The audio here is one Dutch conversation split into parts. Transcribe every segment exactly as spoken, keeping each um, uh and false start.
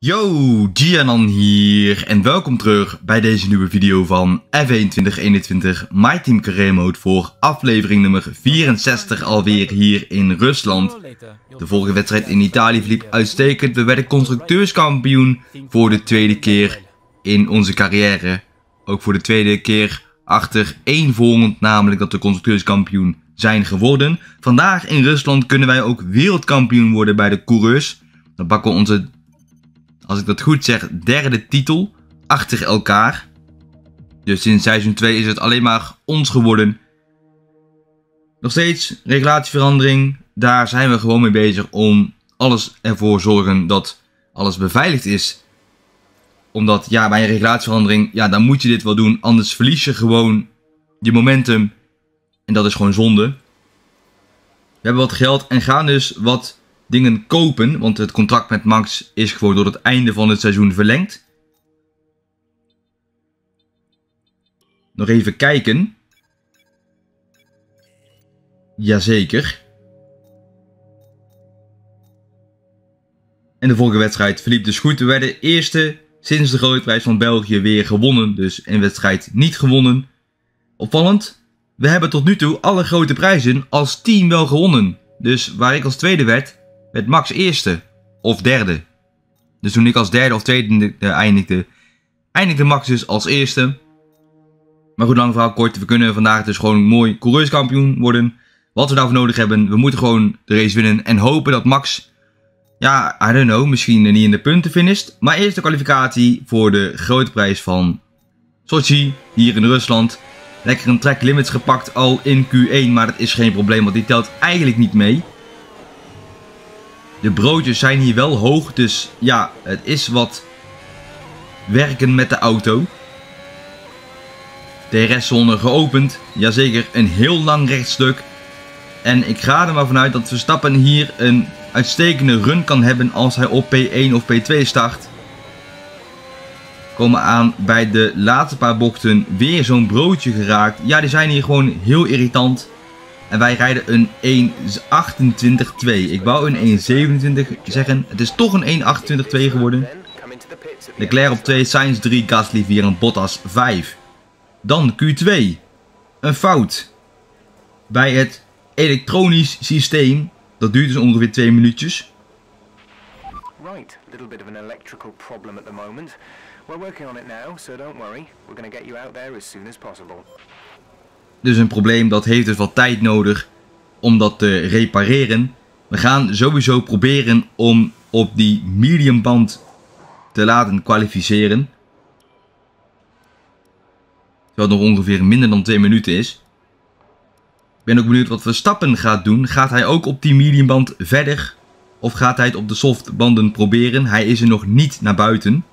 Yo, JiaNan hier en welkom terug bij deze nieuwe video van F één twintig eenentwintig MyTeam Career Mode voor aflevering nummer vierenzestig alweer hier in Rusland. De vorige wedstrijd in Italië verliep uitstekend. We werden constructeurskampioen voor de tweede keer in onze carrière. Ook voor de tweede keer achter één volgend, namelijk dat we constructeurskampioen zijn geworden. Vandaag in Rusland kunnen wij ook wereldkampioen worden bij de coureurs. Dan pakken we onze, als ik dat goed zeg, derde titel achter elkaar. Dus sinds seizoen twee is het alleen maar ons geworden. Nog steeds regulatieverandering. Daar zijn we gewoon mee bezig om alles ervoor te zorgen dat alles beveiligd is. Omdat ja, bij een regulatieverandering, ja, dan moet je dit wel doen. Anders verlies je gewoon je momentum. En dat is gewoon zonde. We hebben wat geld en gaan dus wat dingen kopen, want het contract met Max is gewoon door het einde van het seizoen verlengd. Nog even kijken. Jazeker. En de vorige wedstrijd verliep dus goed. We werden eerste sinds de Grote Prijs van België weer gewonnen. Dus een wedstrijd niet gewonnen. Opvallend. We hebben tot nu toe alle grote prijzen als team wel gewonnen. Dus waar ik als tweede werd, werd Max eerste of derde. Dus toen ik als derde of tweede uh, eindigde, eindigde Max dus als eerste. Maar goed, lang verhaal kort. We kunnen vandaag dus gewoon mooi coureurskampioen worden. Wat we daarvoor nodig hebben, we moeten gewoon de race winnen. En hopen dat Max, ja, I don't know, misschien niet in de punten finisht. Maar eerst de kwalificatie voor de grote prijs van Sochi, hier in Rusland. Lekker een track limits gepakt al in Q één, maar dat is geen probleem, want die telt eigenlijk niet mee. De broodjes zijn hier wel hoog, dus ja, het is wat werken met de auto. D R S-zone geopend, jazeker, een heel lang rechtstuk. En ik ga er maar vanuit dat Verstappen hier een uitstekende run kan hebben als hij op P één of P twee start. Komen aan bij de laatste paar bochten weer zo'n broodje geraakt. Ja, die zijn hier gewoon heel irritant. En wij rijden een één achtentwintig twee. Ik wou een één zevenentwintig zeggen. Het is toch een één achtentwintig twee geworden. Leclerc op twee, Sainz drie, Gasly vier en Bottas vijf. Dan Q twee. Een fout bij het elektronisch systeem. Dat duurt dus ongeveer twee minuutjes. Right, a little bit of an electrical problem at the moment. We're working on it now, so don't worry. We're going to get you out there as soon as possible. Dus een probleem, dat heeft dus wat tijd nodig om dat te repareren. We gaan sowieso proberen om op die medium band te laten kwalificeren. Terwijl het nog ongeveer minder dan twee minuten is. Ik ben ook benieuwd wat Verstappen gaat doen. Gaat hij ook op die medium band verder? Of gaat hij het op de soft banden proberen? Hij is er nog niet naar buiten.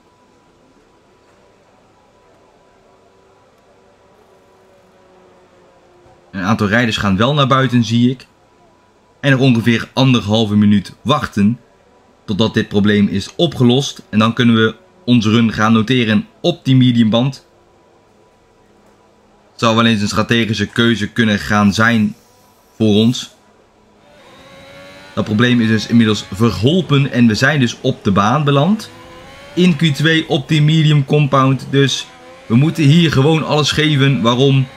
Een aantal rijders gaan wel naar buiten, zie ik. En nog ongeveer anderhalve minuut wachten totdat dit probleem is opgelost. En dan kunnen we onze run gaan noteren op die mediumband. Het zou wel eens een strategische keuze kunnen gaan zijn voor ons. Dat probleem is dus inmiddels verholpen en we zijn dus op de baan beland. In Q twee op die medium compound. Dus we moeten hier gewoon alles geven. Waarom?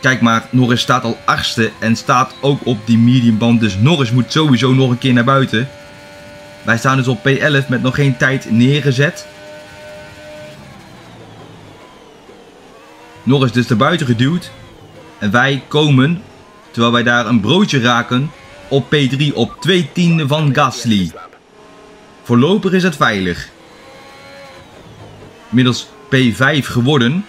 Kijk maar, Norris staat al achtste en staat ook op die mediumband. Dus Norris moet sowieso nog een keer naar buiten. Wij staan dus op P elf met nog geen tijd neergezet. Norris dus naar buiten geduwd. En wij komen, terwijl wij daar een broodje raken, op P drie op twee tienden van Gasly. Voorlopig is het veilig. Inmiddels P vijf geworden.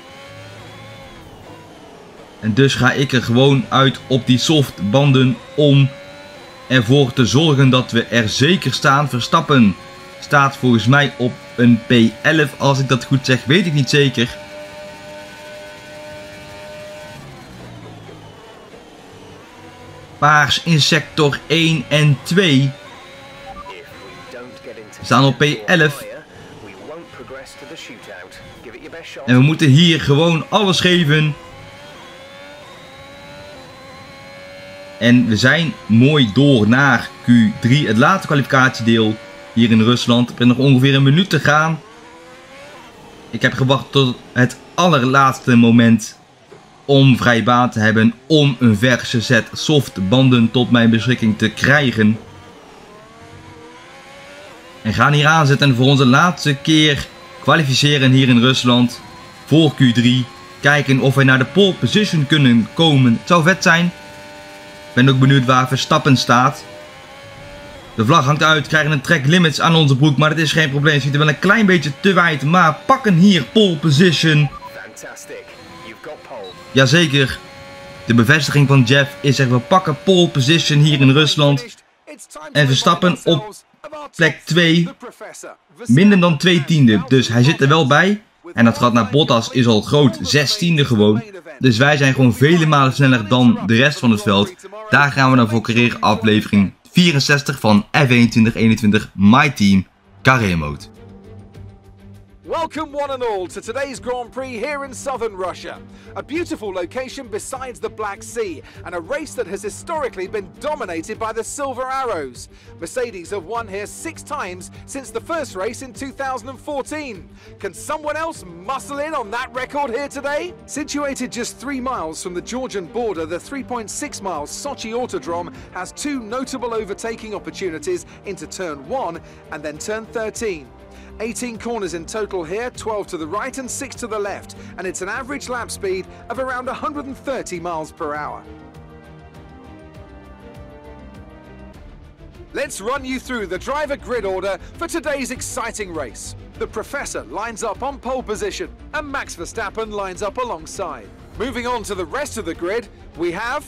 En dus ga ik er gewoon uit op die softbanden om ervoor te zorgen dat we er zeker staan. Verstappen staat volgens mij op een P elf. Als ik dat goed zeg, weet ik niet zeker. Paars in sector één en twee. We staan op P elf. En we moeten hier gewoon alles geven. En we zijn mooi door naar Q drie, het laatste kwalificatiedeel. hier in Rusland. Er is nog ongeveer een minuut te gaan. Ik heb gewacht tot het allerlaatste moment om vrij baan te hebben, om een verse set softbanden tot mijn beschikking te krijgen. En gaan hier aanzetten en voor onze laatste keer kwalificeren hier in Rusland voor Q drie. Kijken of wij naar de pole position kunnen komen. Het zou vet zijn. Ik ben ook benieuwd waar Verstappen staat. De vlag hangt uit, krijgen een track limits aan onze broek, maar dat is geen probleem. Het ziet er wel een klein beetje te wijd, maar pakken hier pole position. Jazeker, de bevestiging van Jeff is echt, we pakken pole position hier in Rusland. En Verstappen op plek twee, minder dan twee tiende, dus hij zit er wel bij. En dat gat naar Bottas is al groot, zestiende gewoon. Dus wij zijn gewoon vele malen sneller dan de rest van het veld. Daar gaan we dan voor carrière aflevering vierenzestig van F één twintig eenentwintig MyTeam Carrière Mode. Welcome one and all to today's Grand Prix here in southern Russia. A beautiful location besides the Black Sea and a race that has historically been dominated by the Silver Arrows. Mercedes have won here six times since the first race in two thousand fourteen. Can someone else muscle in on that record here today? Situated just three miles from the Georgian border, the three point six mile Sochi Autodrome has two notable overtaking opportunities into turn one and then turn thirteen. eighteen corners in total here, twelve to the right and six to the left, and it's an average lap speed of around one hundred thirty miles per hour. Let's run you through the driver grid order for today's exciting race. The Professor lines up on pole position, and Max Verstappen lines up alongside. Moving on to the rest of the grid, we have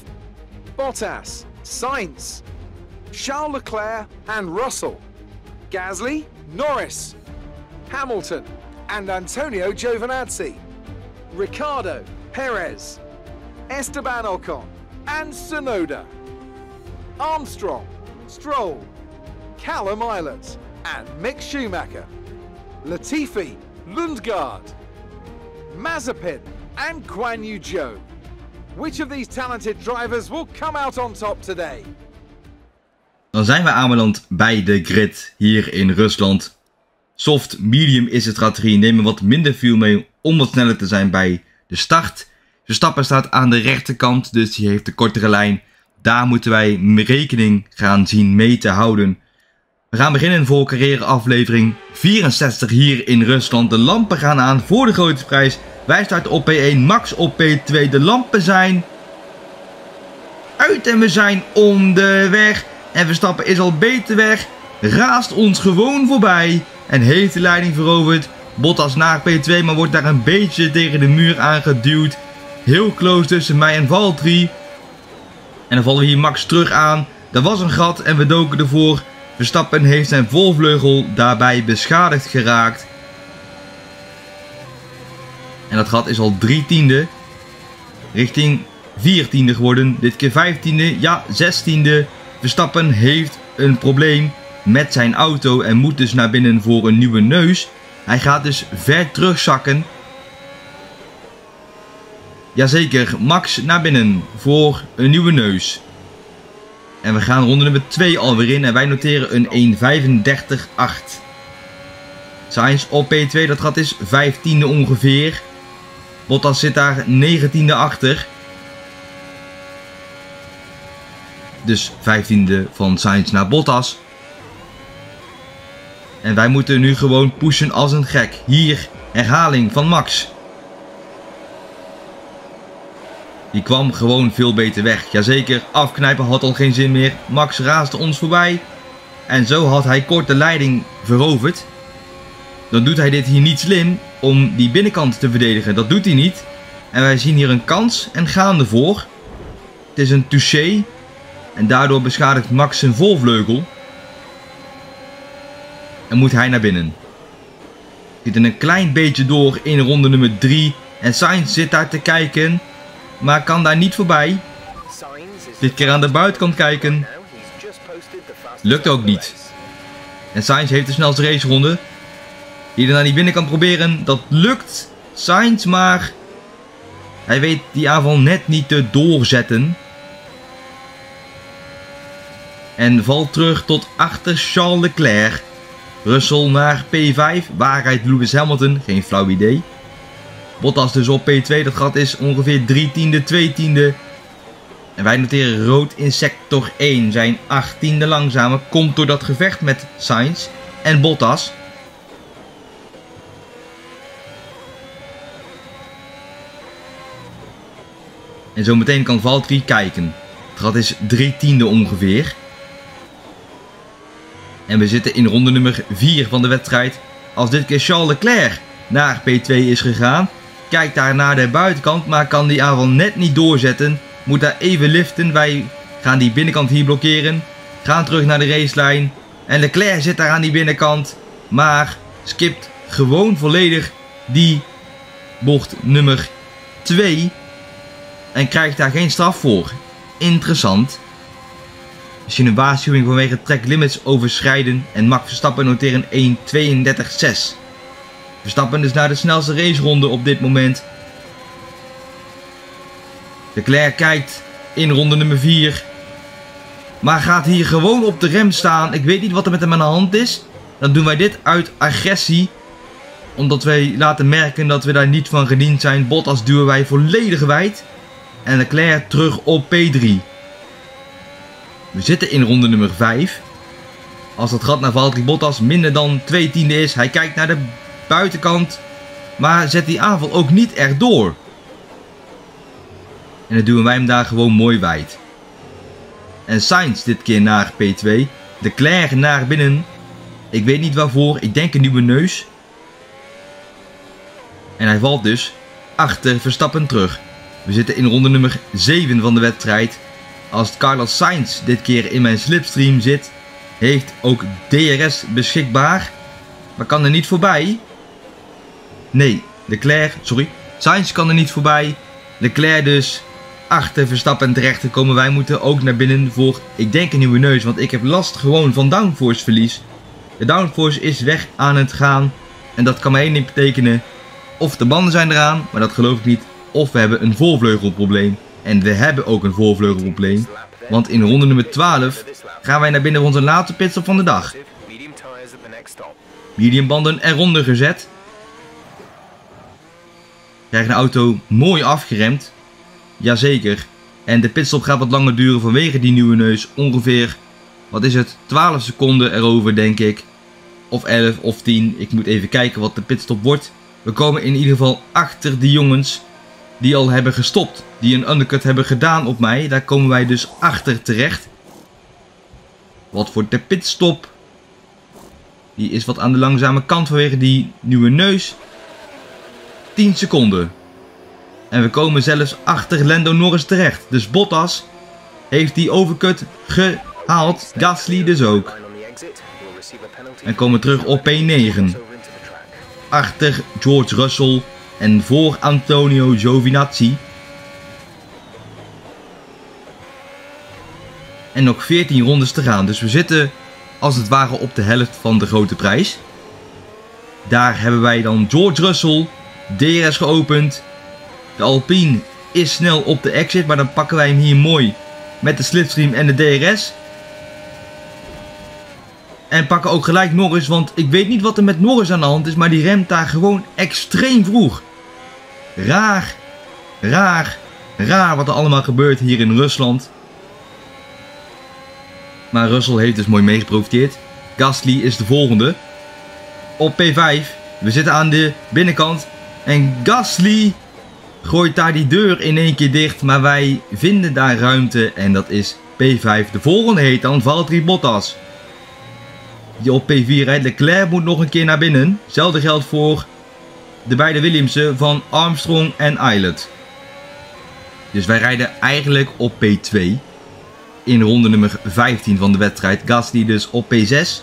Bottas, Sainz, Charles Leclerc and Russell, Gasly, Norris, Hamilton and Antonio Giovinazzi, Ricardo, Perez, Esteban Ocon and Tsunoda, Armstrong, Stroll, Callum Islet and Mick Schumacher, Latifi, Lundgaard, Mazepin and Guangyu Zhou. Which of these talented drivers will come out on top today? Dan zijn we aanbeland bij de grid hier in Rusland. Soft, medium is de strategie. Nemen wat minder vuur mee om wat sneller te zijn bij de start. Verstappen staat aan de rechterkant, dus die heeft de kortere lijn. Daar moeten wij rekening gaan zien mee te houden. We gaan beginnen voor carrière aflevering vierenzestig hier in Rusland. De lampen gaan aan voor de grote prijs. Wij starten op P één, Max op P twee. De lampen zijn uit en we zijn onderweg. En Verstappen is al beter weg. Raast ons gewoon voorbij. En heeft de leiding veroverd. Bottas naar P twee, maar wordt daar een beetje tegen de muur aangeduwd. Heel close tussen mij en Valtteri. En dan vallen we hier Max terug aan. Er was een gat en we doken ervoor. Verstappen heeft zijn voorvleugel daarbij beschadigd geraakt. En dat gat is al drie tiende. Richting vier tiende geworden. Dit keer vijftiende. Ja, zestiende. Verstappen heeft een probleem met zijn auto en moet dus naar binnen voor een nieuwe neus. Hij gaat dus ver terugzakken. Jazeker, Max naar binnen voor een nieuwe neus. En we gaan ronde nummer twee alweer in en wij noteren een één vijfendertig acht. Sainz op P twee, dat gat is vijftiende ongeveer. Bottas zit daar negentiende achter. Dus vijftiende van Sainz naar Bottas. En wij moeten nu gewoon pushen als een gek. Hier herhaling van Max. Die kwam gewoon veel beter weg. Jazeker, afknijpen had al geen zin meer. Max raasde ons voorbij. En zo had hij kort de leiding veroverd. Dan doet hij dit hier niet slim om die binnenkant te verdedigen. Dat doet hij niet. En wij zien hier een kans en gaan ervoor. Het is een touché. En daardoor beschadigt Max zijn voorvleugel. En moet hij naar binnen. Zit er een klein beetje door in ronde nummer drie. En Sainz zit daar te kijken. Maar kan daar niet voorbij. Dit keer aan de buitenkant kijken. Lukt ook niet. En Sainz heeft de snelste raceronde. Die er naar die binnenkant proberen. Dat lukt Sainz, maar hij weet die aanval net niet te doorzetten. En valt terug tot achter Charles Leclerc. Russell naar P vijf. Waar rijdt Lewis Hamilton? Geen flauw idee. Bottas dus op P twee. Dat gat is ongeveer drie tiende, twee tiende. En wij noteren rood in sector één. Zijn achttiende langzame komt door dat gevecht met Sainz en Bottas. En zo meteen kan Valtteri kijken. Het gat is drie tiende ongeveer. En we zitten in ronde nummer vier van de wedstrijd. Als dit keer Charles Leclerc naar P twee is gegaan. Kijkt daar naar de buitenkant, maar kan die aanval net niet doorzetten. Moet daar even liften. Wij gaan die binnenkant hier blokkeren. Gaan terug naar de racelijn. En Leclerc zit daar aan die binnenkant. Maar skipt gewoon volledig die bocht nummer twee. En krijgt daar geen straf voor. Interessant. Misschien een waarschuwing vanwege track limits overschrijden. En Max Verstappen noteren een tweeëndertig zes. Verstappen dus naar de snelste raceronde op dit moment. Leclerc kijkt in ronde nummer vier. Maar gaat hier gewoon op de rem staan. Ik weet niet wat er met hem aan de hand is. Dan doen wij dit uit agressie. Omdat wij laten merken dat we daar niet van gediend zijn. Bottas duwen wij volledig wijd. En Leclerc terug op P drie. We zitten in ronde nummer vijf. Als dat gat naar Valtteri Bottas minder dan twee tiende is. Hij kijkt naar de buitenkant. Maar zet die aanval ook niet echt door. En dan duwen wij hem daar gewoon mooi wijd. En Sainz dit keer naar P twee. Leclerc naar binnen. Ik weet niet waarvoor. Ik denk een nieuwe neus. En hij valt dus achter Verstappen terug. We zitten in ronde nummer zeven van de wedstrijd. Als Carlos Sainz dit keer in mijn slipstream zit, heeft ook D R S beschikbaar. Maar kan er niet voorbij. Nee, Leclerc, sorry. Sainz kan er niet voorbij. Leclerc dus achter Verstappen terecht te komen. Wij moeten ook naar binnen voor, ik denk, een nieuwe neus. Want ik heb last gewoon van downforce verlies. De downforce is weg aan het gaan. En dat kan maar één ding betekenen. Of de banden zijn eraan, maar dat geloof ik niet. Of we hebben een voorvleugelprobleem. En we hebben ook een voorvleugelprobleem. Want in ronde nummer twaalf gaan wij naar binnen voor onze laatste pitstop van de dag. Medium banden eronder gezet. Krijg de auto mooi afgeremd. Jazeker. En de pitstop gaat wat langer duren vanwege die nieuwe neus. Ongeveer, wat is het, twaalf seconden erover denk ik. Of elf of tien. Ik moet even kijken wat de pitstop wordt. We komen in ieder geval achter die jongens. Die al hebben gestopt. Die een undercut hebben gedaan op mij. Daar komen wij dus achter terecht. Wat wordt de pitstop? Die is wat aan de langzame kant vanwege die nieuwe neus. tien seconden. En we komen zelfs achter Lando Norris terecht. Dus Bottas heeft die overcut gehaald. Gasly dus ook. En komen terug op P negen. Achter George Russell. En voor Antonio Giovinazzi. En nog veertien rondes te gaan. Dus we zitten als het ware op de helft van de grote prijs. Daar hebben wij dan George Russell. D R S geopend. De Alpine is snel op de exit. Maar dan pakken wij hem hier mooi met de slipstream en de D R S. En pakken ook gelijk Norris. Want ik weet niet wat er met Norris aan de hand is. Maar die remt daar gewoon extreem vroeg. Raar, raar, raar wat er allemaal gebeurt hier in Rusland. Maar Russell heeft dus mooi meegeprofiteerd. Gasly is de volgende. Op P vijf. We zitten aan de binnenkant. En Gasly gooit daar die deur in één keer dicht. Maar wij vinden daar ruimte. En dat is P vijf. De volgende heet dan Valtteri Bottas. Die op P vier rijdt. Leclerc moet nog een keer naar binnen. Hetzelfde geldt voor de beide Williamsen van Armstrong en Eilert. Dus wij rijden eigenlijk op P twee. In ronde nummer vijftien van de wedstrijd. Gasly dus op P zes.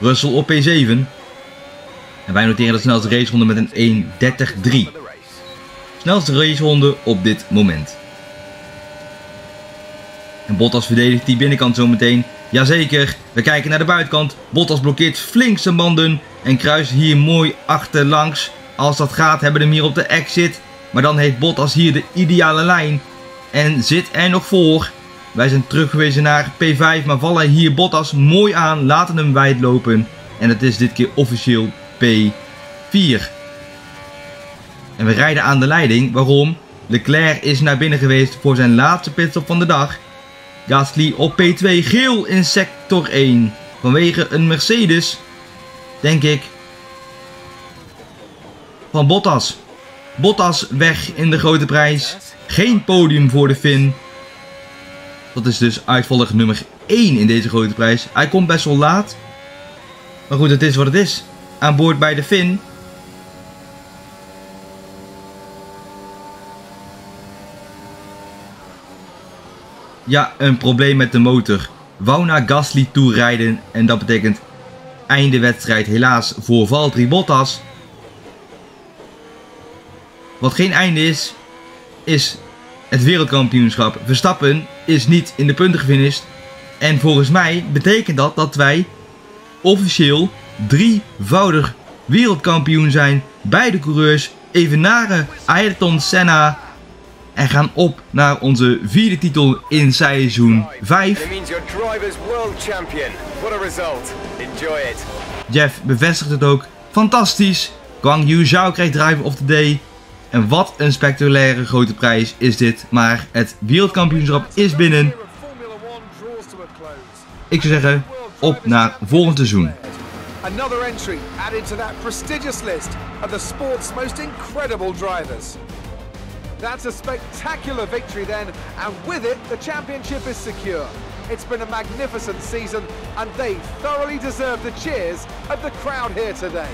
Russell op P zeven. En wij noteren de snelste raceronde met een een dertig drie. Snelste raceronde op dit moment. En Bottas verdedigt die binnenkant zometeen. Jazeker, we kijken naar de buitenkant. Bottas blokkeert flink zijn banden. En kruist hier mooi achterlangs. Als dat gaat hebben we hem hier op de exit. Maar dan heeft Bottas hier de ideale lijn. En zit er nog voor. Wij zijn teruggewezen naar P vijf. Maar vallen hier Bottas mooi aan. Laten hem wijd lopen. En dat is dit keer officieel P vier. En we rijden aan de leiding. Waarom? Leclerc is naar binnen geweest voor zijn laatste pitstop van de dag. Gasly op P twee. Geel in sector één. Vanwege een Mercedes. Denk ik. Van Bottas. Bottas weg in de grote prijs. Geen podium voor de Finn. Dat is dus uitvallig nummer één in deze grote prijs. Hij komt best wel laat. Maar goed, het is wat het is. Aan boord bij de Finn. Ja, een probleem met de motor. Wou naar Gasly toe rijden. En dat betekent einde wedstrijd helaas voor Valtteri Bottas. Wat geen einde is, is het wereldkampioenschap. Verstappen is niet in de punten gefinished. En volgens mij betekent dat dat wij officieel drievoudig wereldkampioen zijn. Beide coureurs evenaren Ayrton Senna. En gaan op naar onze vierde titel in seizoen vijf. Jeff bevestigt het ook. Fantastisch. Guangyu Zhou krijgt driver of the day. En wat een spectaculaire grote prijs is dit. Maar het wereldkampioenschap is binnen. Ik zou zeggen, op naar volgend seizoen. Another entry added to that prestigious list of the sport's most incredible drivers. That's a spectacular victory then, and with it the championship is secure. It's been a magnificent season and they thoroughly deserve the cheers of the crowd here today.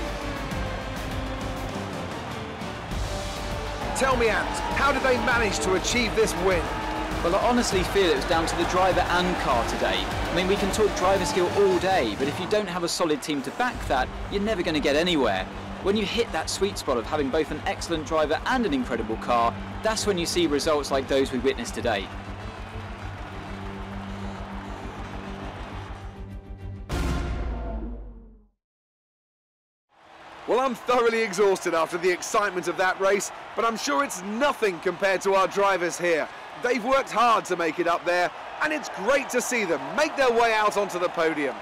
Tell me, Ant, how did they manage to achieve this win? Well, I honestly feel it was down to the driver and car today. I mean, we can talk driver skill all day, but if you don't have a solid team to back that, you're never going to get anywhere. When you hit that sweet spot of having both an excellent driver and an incredible car, that's when you see results like those we witnessed today. Well, I'm thoroughly exhausted after the excitement of that race, but I'm sure it's nothing compared to our drivers here. They've worked hard to make it up there, and it's great to see them make their way out onto the podium.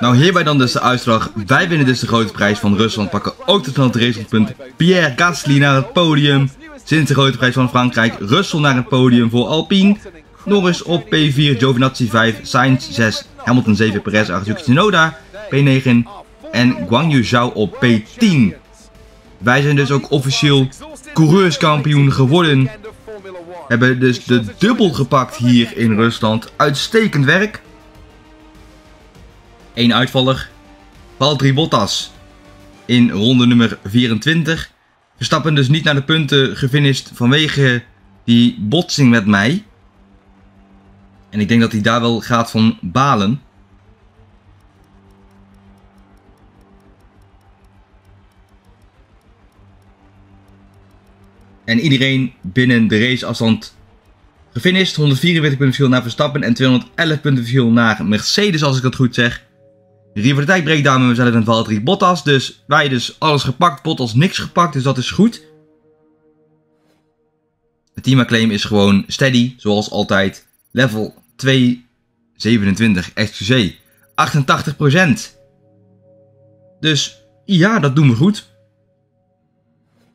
Nou, hierbij dan dus de uitslag. Wij winnen dus de grote prijs van Rusland. Pakken ook tot snel het racepunt. Pierre Gasly naar het podium. Sinds de grote prijs van Frankrijk. Russell naar het podium voor Alpine. Norris op P vier. Giovinazzi vijf. Sainz zes. Hamilton zeven. Perez acht. Yuki Tsunoda P negen. En Guangyu Zhou op P tien. Wij zijn dus ook officieel coureurskampioen geworden. Hebben dus de dubbel gepakt hier in Rusland. Uitstekend werk. Eén uitvaller, Valtteri Bottas in ronde nummer vierentwintig. Verstappen dus niet naar de punten gefinished vanwege die botsing met mij. En ik denk dat hij daar wel gaat van balen. En iedereen binnen de raceafstand gefinished. honderdvierenveertig punten verschil naar Verstappen en tweehonderdelf punten verschil naar Mercedes, als ik dat goed zeg. Rivaliteit breekt daar met mezelf en Valtteri Bottas. Dus wij dus alles gepakt. Bottas niks gepakt. Dus dat is goed. Het teamaclaim is gewoon steady. Zoals altijd. Level tweehonderdzevenentwintig. Excuseer. achtentachtig procent. Dus ja, dat doen we goed.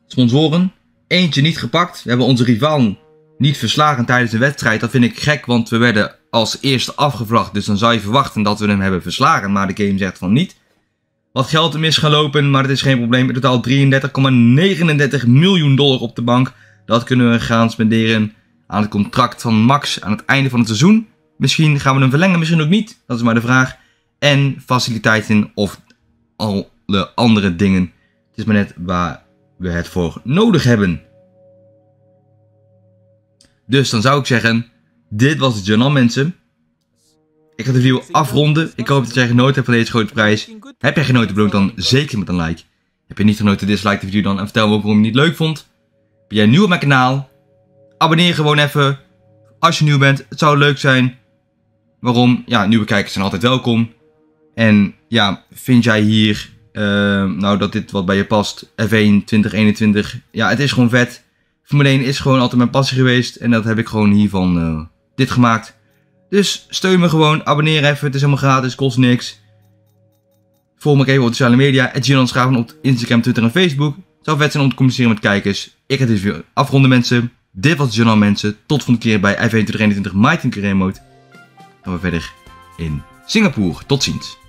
Sponsoren. Eentje niet gepakt. We hebben onze rivaal niet verslagen tijdens de wedstrijd. Dat vind ik gek. Want we werden als eerste afgevraagd, dus dan zou je verwachten dat we hem hebben verslagen, maar de game zegt van niet. Wat geld hem is gelopen, maar het is geen probleem. In totaal drieëndertig komma negenendertig miljoen dollar op de bank. Dat kunnen we gaan spenderen aan het contract van Max aan het einde van het seizoen. Misschien gaan we hem verlengen, misschien ook niet. Dat is maar de vraag. En faciliteiten of alle andere dingen. Het is maar net waar we het voor nodig hebben. Dus dan zou ik zeggen, dit was het journaal, mensen. Ik ga de video afronden. Ik hoop dat jij genoten hebt van deze grote prijs. Heb jij genoten, bedankt dan zeker met een like. Heb je niet genoten, dislike de video dan en vertel me ook waarom je het niet leuk vond. Ben jij nieuw op mijn kanaal? Abonneer gewoon even. Als je nieuw bent, het zou leuk zijn. Waarom? Ja, nieuwe kijkers zijn altijd welkom. En ja, vind jij hier Uh, nou, dat dit wat bij je past. F één twintig eenentwintig. Ja, het is gewoon vet. Formule één is gewoon altijd mijn passie geweest. En dat heb ik gewoon hiervan uh, dit gemaakt. Dus steun me gewoon. Abonneer even. Het is helemaal gratis. Kost niks. Volg me even op de sociale media. JiaNan Schraven op Instagram, Twitter en Facebook. Het zou vet zijn om te communiceren met kijkers. Ik ga dit weer afronden, mensen. Dit was JiaNan, mensen. Tot volgende keer bij F één twintig eenentwintig MyTeam Career Mode. Dan gaan we verder in Singapore. Tot ziens.